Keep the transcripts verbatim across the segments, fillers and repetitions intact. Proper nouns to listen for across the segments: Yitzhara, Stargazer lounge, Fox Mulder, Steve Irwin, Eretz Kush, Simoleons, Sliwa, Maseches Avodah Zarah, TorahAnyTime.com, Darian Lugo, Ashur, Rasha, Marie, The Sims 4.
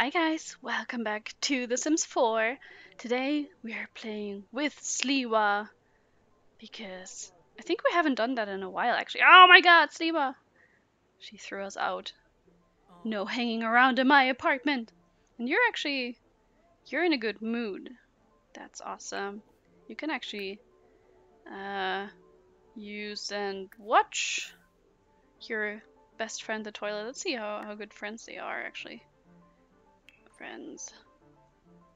Hi guys, welcome back to The Sims four. Today we are playing with Sliwa because I think we haven't done that in a while actually. Oh my god, Sliwa! She threw us out. No hanging around in my apartment. And you're actually, you're in a good mood. That's awesome. You can actually uh, use and watch your best friend the toilet. Let's see how, how good friends they are actually. Friends.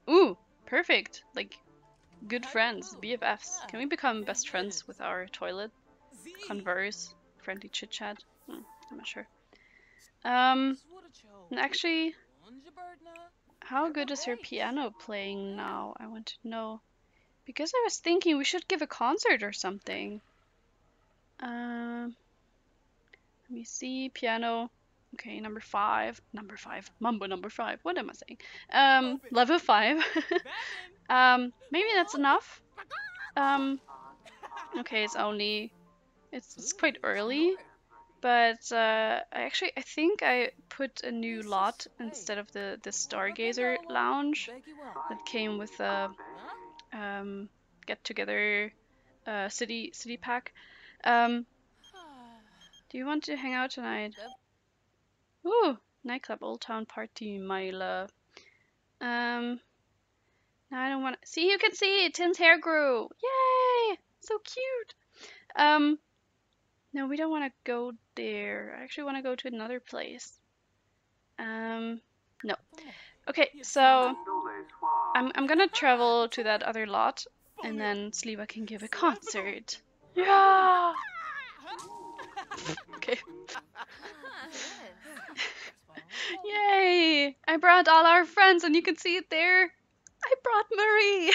Ooh, perfect. Like, good friends, B F Fs. Can we become best friends with our toilet? Converse, friendly chit-chat? Hmm, I'm not sure. Um, and actually, how good is her piano playing now? I want to know. Because I was thinking we should give a concert or something. Um, let me see, piano. Okay, number five, number five, mumbo number five, what am I saying? Um, level five. um, maybe that's enough. Um, okay, it's only, it's, it's quite early, but uh, I actually, I think I put a new lot instead of the, the Stargazer lounge that came with a um, get-together uh, city, city pack. Um, do you want to hang out tonight? Ooh, nightclub, old town party, my love. Um, now I don't want to see. You can see Tim's hair grew. Yay! So cute. Um, no, we don't want to go there. I actually want to go to another place. Um, no. Okay, so I'm I'm gonna travel to that other lot, and then Sliwa can give a concert. Yeah. Okay. Yay! I brought all our friends and you can see it there. I brought Marie.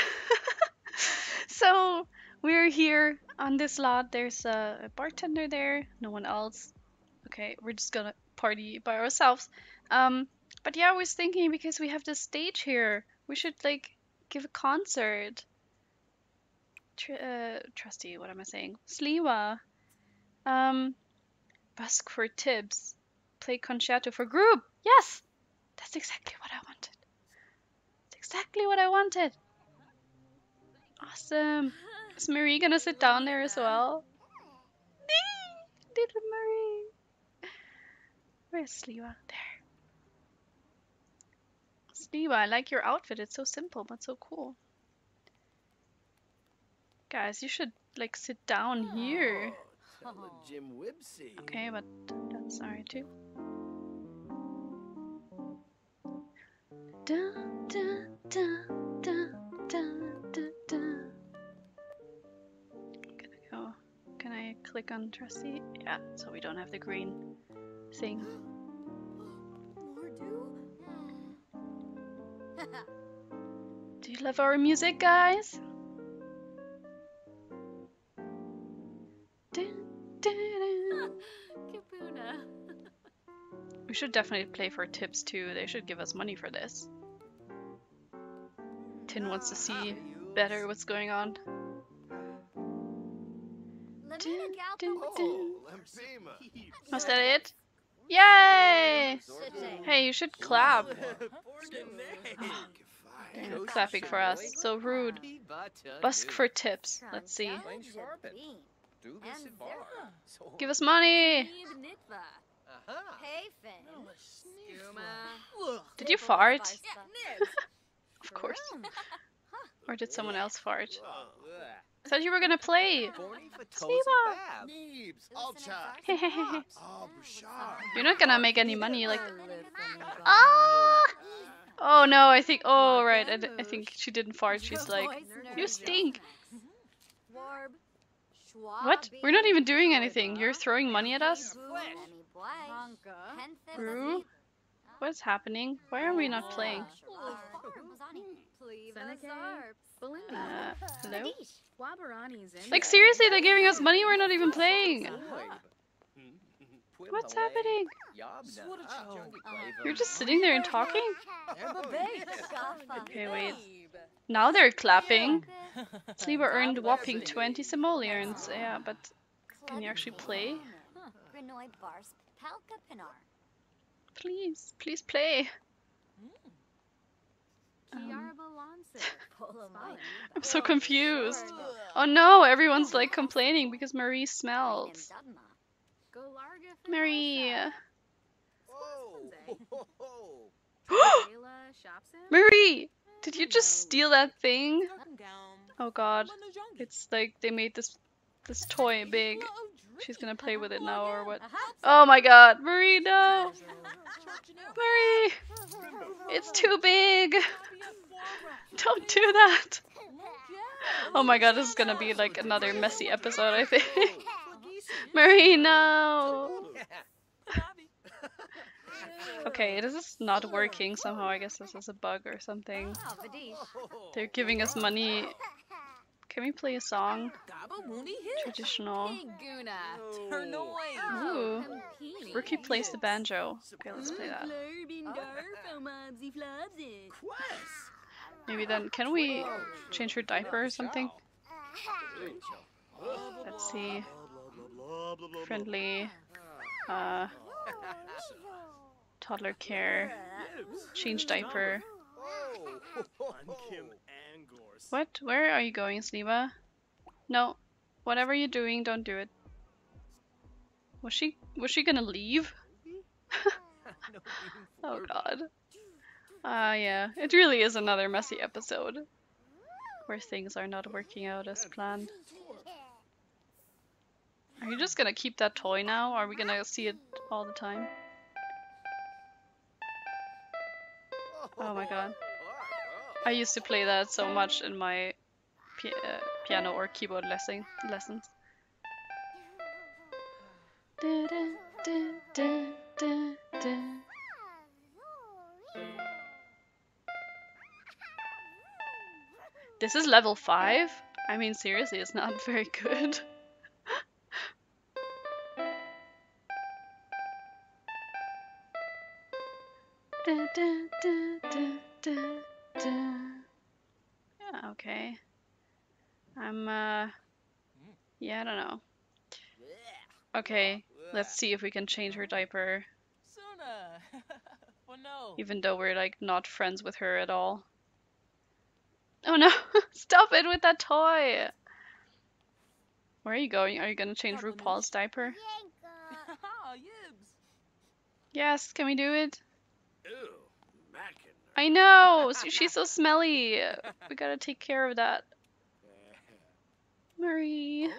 So we're here on this lot. There's a, a bartender there. No one else. Okay, we're just gonna party by ourselves. Um, but yeah, I was thinking because we have this stage here, we should like give a concert. Tr uh, trusty, what am I saying? Sliwa. Um, busk for Tibbs. Play concerto for group. Yes, that's exactly what I wanted. That's exactly what I wanted. Awesome. Is Marie gonna sit down there as well? Little Marie. Where's Sliwa? There. Sliwa, I like your outfit. It's so simple but so cool. Guys, you should like sit down here. Okay, but that's alright too. Da, da, da, da, da, da, da. I'm gonna go. Can I click on Trusty? Yeah, so we don't have the green thing. Do you love our music, guys? We should definitely play for tips too. They should give us money for this. Tin wants to see better what's going on. Dun, dun, dun. Was that it? Yay! Hey, you should clap. Oh, they're clapping for us. So rude. Busk for tips. Let's see. Give us money! Did you fart? Of course. Or did someone else fart? I thought you were gonna play. Sliwa. You're not gonna make any money. Like. Oh! Oh no! I think. Oh right. I, I think she didn't fart. She's like, you stink. What? We're not even doing anything. You're throwing money at us? Roo? What's happening? Why are we not playing? Uh, hello? Like seriously, they're giving us money, we're not even playing! What's happening? You're just sitting there and talking? Okay, wait. Now they're clapping. Sliwa earned whopping twenty simoleons. Yeah, but can you actually play? Please, please play. Um, I'm so confused. Oh no, everyone's like complaining because Marie smells. Marie. Marie! Did you just steal that thing? Oh god. It's like they made this this toy big. She's gonna play with it now or what? Oh my god, Marie, no! Marie! It's too big! Don't do that! Oh my god, this is gonna be like another messy episode, I think. Marie, no! Okay, this is not working somehow. I guess this is a bug or something. They're giving us money. Can we play a song? Traditional. Ooh. Rookie plays the banjo. Okay, let's play that. Maybe then, can we change her diaper or something? Let's see. Friendly. Uh... Toddler care. Change diaper. What? Where are you going, Sliwa? No. Whatever you're doing, don't do it. Was she was she gonna leave? Oh god. Ah uh, yeah. It really is another messy episode. Where things are not working out as planned. Are you just gonna keep that toy now? Are we gonna see it all the time? Oh my god. I used to play that so much in my pi uh, piano or keyboard lesson lessons. This is level five? I mean, seriously, it's not very good. Da, da, da, da, da. Yeah, okay. I'm, uh... yeah, I don't know. Okay, let's see if we can change her diaper. Even though we're, like, not friends with her at all. Oh no! Stop it with that toy! Where are you going? Are you gonna change RuPaul's diaper? Yes, can we do it? I know! She's so smelly! We gotta take care of that. Marie.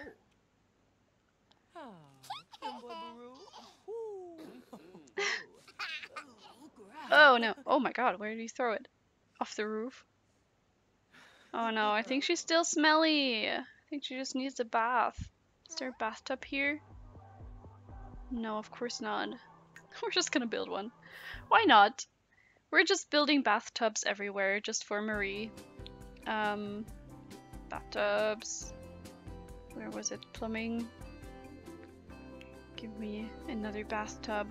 Oh no. Oh my god, where did you throw it? Off the roof? Oh no, I think she's still smelly. I think she just needs a bath. Is there a bathtub here? No, of course not. We're just gonna build one. Why not? We're just building bathtubs everywhere, just for Marie. Um, bathtubs. Where was it? Plumbing. Give me another bathtub.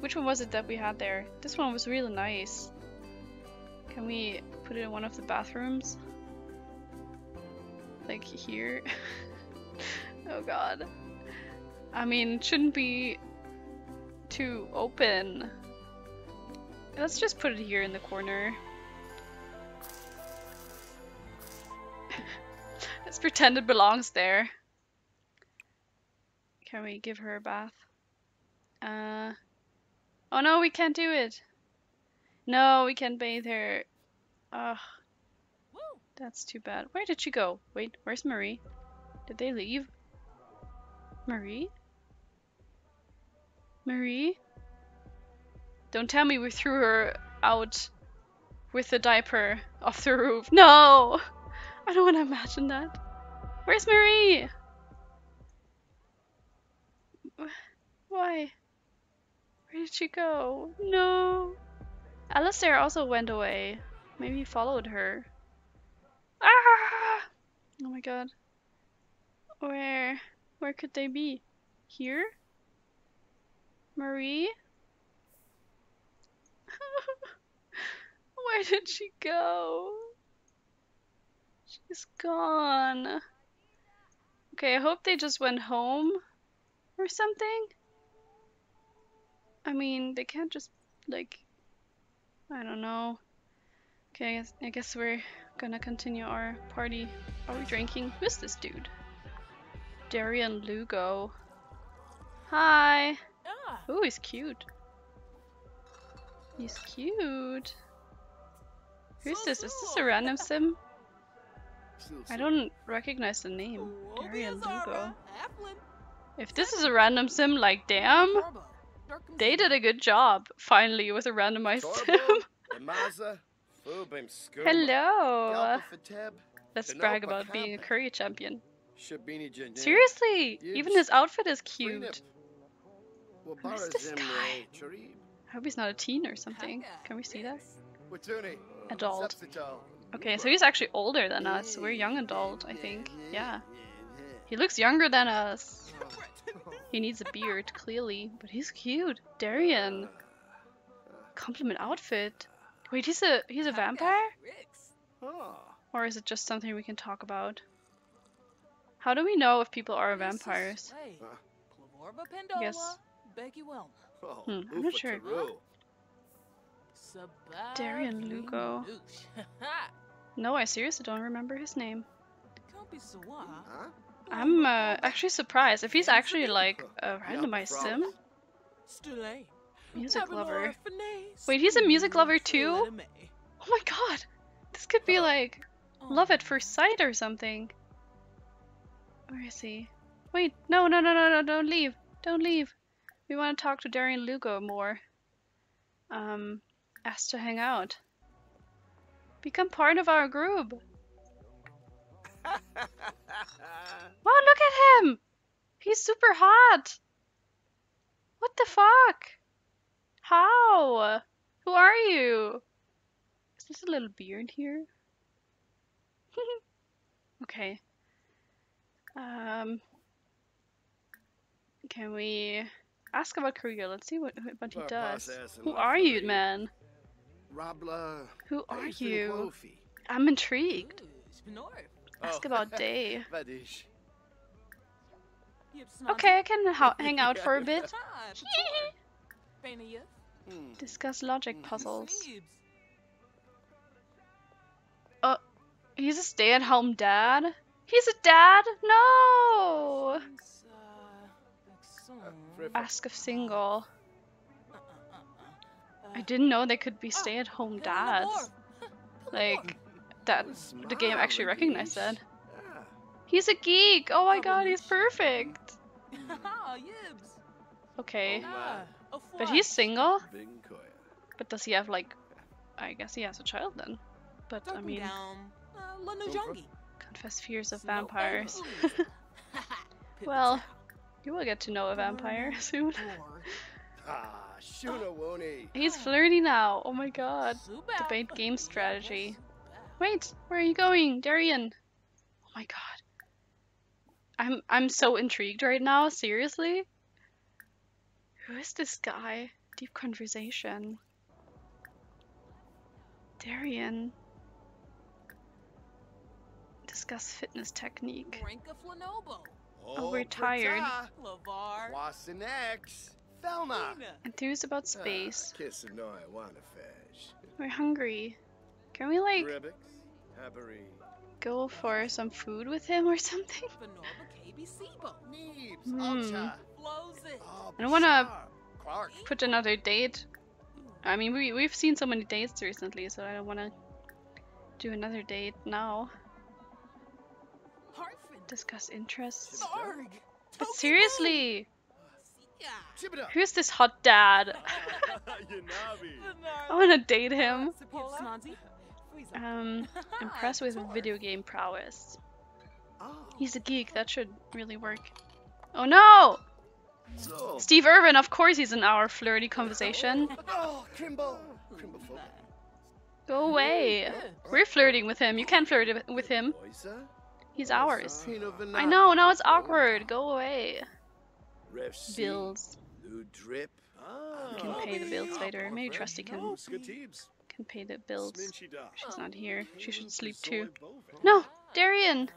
Which one was it that we had there? This one was really nice. Can we put it in one of the bathrooms? Like here? Oh god. I mean, it shouldn't be too open. Let's just put it here in the corner. Let's pretend it belongs there. Can we give her a bath? Uh, oh no, we can't do it. No, we can't bathe her. Ugh, that's too bad. Where did she go? Wait, where's Marie? Did they leave? Marie? Marie? Don't tell me we threw her out with the diaper off the roof. No! I don't want to imagine that. Where's Marie? Why? Where did she go? No! Alistair also went away. Maybe he followed her. Ah! Oh my god. Where? Where could they be? Here? Marie? Where did she go? She's gone. Okay, I hope they just went home or something. I mean, they can't just, like, I don't know. Okay, I guess we're gonna continue our party. Are we drinking? Who's this dude? Darian Lugo. Hi! Ah. Ooh, he's cute. He's cute. Who's so, this? So. Is this a random sim? So, so. I don't recognize the name. Oh, Darian Lugo. If this is a random sim, like damn! They did a good job, finally, with a randomized sim. Hello! Let's brag about being a curry champion. Seriously! Even his outfit is cute! Who is this guy? I hope he's not a teen or something. Can we see that? Adult. Okay, so he's actually older than us. We're young adult, I think. Yeah. He looks younger than us. He needs a beard, clearly. But he's cute. Darian. Compliment outfit. Wait, he's a he's a vampire? Or is it just something we can talk about? How do we know if people are vampires? Yes. Hmm, I'm not sure. Darian Lugo. No, I seriously don't remember his name. I'm uh, actually surprised if he's actually like a randomized sim. Music lover. Wait, he's a music lover too? Oh my god! This could be like love at first sight or something. Where is he? Wait, no, no, no, no, no, don't leave. Don't leave. We want to talk to Darian Lugo more. Um, asked to hang out. Become part of our group. Wow, look at him! He's super hot! What the fuck? How? Who are you? Is this a little beard here? Okay. Um. Can we ask about career? Let's see what what he does. Who are you, man? Who are you? I'm intrigued. Ask about day. Okay, I can hang out for a bit. Discuss logic puzzles. Oh, he's a stay-at-home dad? He's a dad? No! Ask if single. I didn't know they could be stay-at-home dads. Like, that, the game actually recognized that. He's a geek! Oh my god, he's perfect! Okay. But he's single? But does he have like... I guess he has a child then. But I mean... Confess fears of vampires. Well, you will get to know a vampire soon. He's flirty now! Oh my god. Debate game strategy. Wait! Where are you going, Darian? Oh my god. I'm, I'm so intrigued right now, seriously? Who is this guy? Deep conversation. Darian. Discuss fitness technique. Oh, we're tired. Enthused about space. We're hungry. Can we like go for some food with him or something? Mm. I don't want to put another date. I mean, we, we've seen so many dates recently, so I don't want to do another date now. Discuss interests. But seriously! Who's this hot dad? I want to date him. Um, impressed with video game prowess. He's a geek, that should really work. Oh no! So. Steve Irwin, of course he's in our flirty conversation. Oh, Crimble. Crimble. Go away. We're flirting with him. You can't flirt with him. He's ours. I know, now it's awkward. Go away. Bills. We can pay the bills later. Maybe Trusty can, can pay the bills. She's not here. She should sleep too. No! Darian!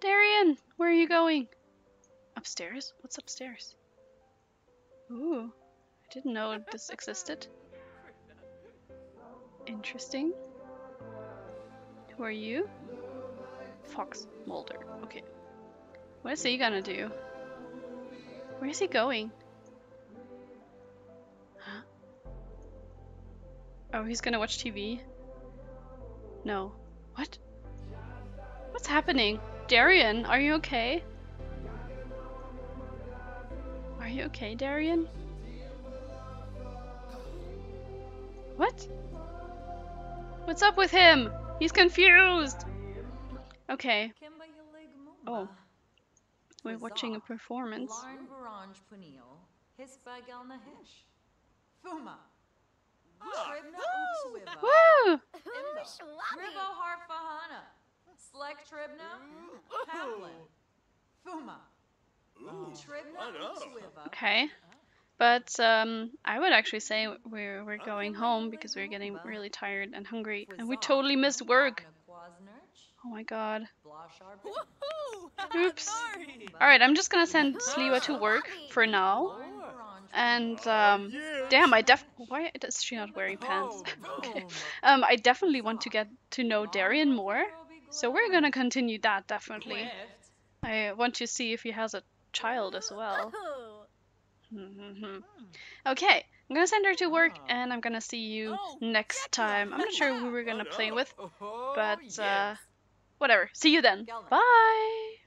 Darian! Where are you going? Upstairs? What's upstairs? Ooh, I didn't know this existed. Interesting. Who are you? Fox Mulder. Okay. What is he gonna do? Where is he going? Huh? Oh, he's gonna watch T V? No. What? What's happening? Darian, are you okay? Are you okay, Darian? What? What's up with him? He's confused! Okay. Oh. We're watching a performance. Woo! Okay. But um, I would actually say we're, we're going home because we're getting really tired and hungry. And we totally missed work. Oh my god. Oops. Alright, I'm just gonna send Sliwa to work for now. And um, damn, I def- why is she not wearing pants? Okay. Um, I definitely want to get to know Darian more. So we're gonna continue that, definitely. I want to see if he has a child as well. Mm-hmm. Okay, I'm gonna send her to work and I'm gonna see you next time. I'm not sure who we're gonna play with, but uh, whatever. See you then. Bye!